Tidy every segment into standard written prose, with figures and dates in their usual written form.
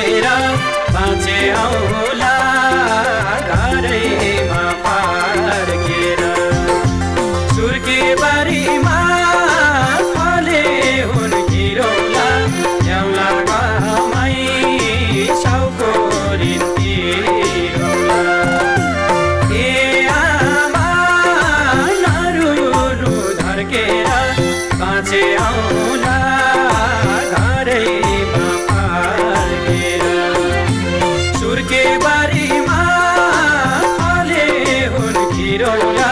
बोकेर बाँचे आउला घरैमा पार्केर सुर्के बारीमा फले हुन किरौला ल्याउला घरमै साउको रिन्ती रौला ए आमा नरुनु धर्केर बाँचे आउला घरैमा पार्केर सुर्के बारीमा फले हुन किरौला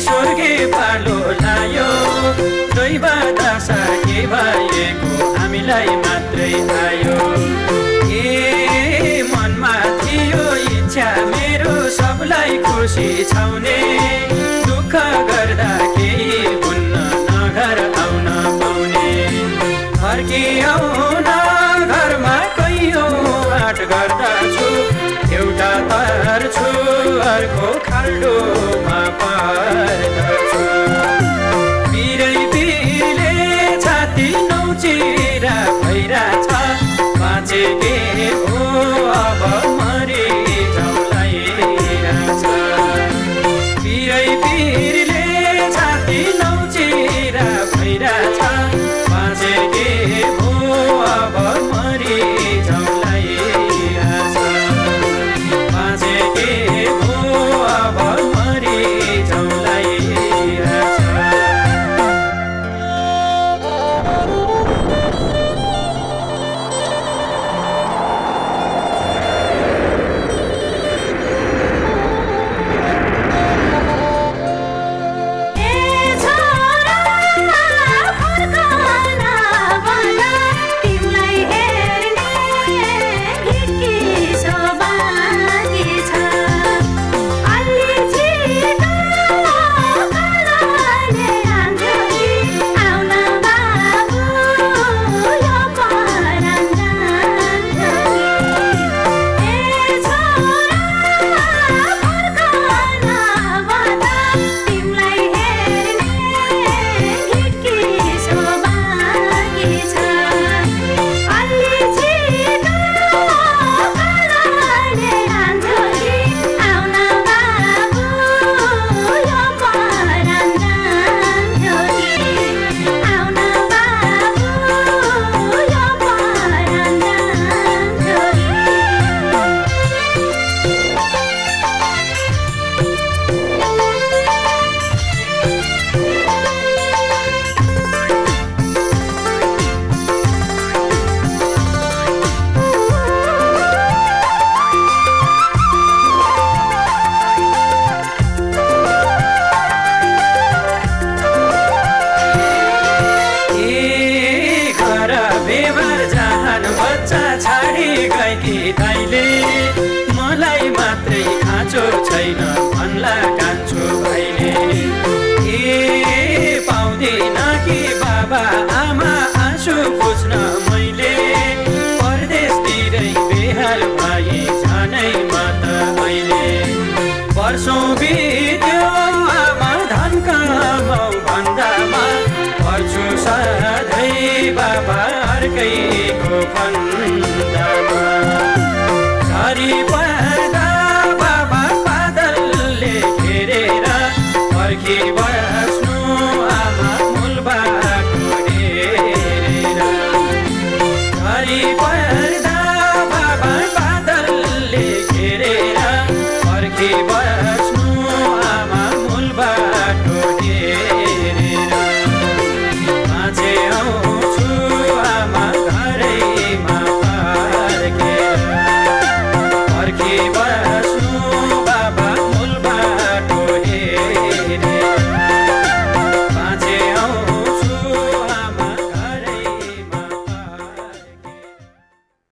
स्वर्गे पालो लायो दैवा दासा के भएको हामीलाई मात्रै आयो। ए मनमा थियो इच्छा मेरो सबलाई खुसी छाउने दुःख गर्दा केही भुन्न नगर आउन पाउने फर्के आउन घरमा कहियो आट गर्दा छु एउटा तर छु अर्को खाल्डोमा पर्दछु बिरै बिले छाती नौचिरा भइरा छ बाँचेके हो अब मरि जाउलाई छ बिरै बिले छाती नौचिरा भइरा छ बाँचेके हो अब मरि जाउलाई बाबा बादलले घेरेर फर्की बस्नु आमा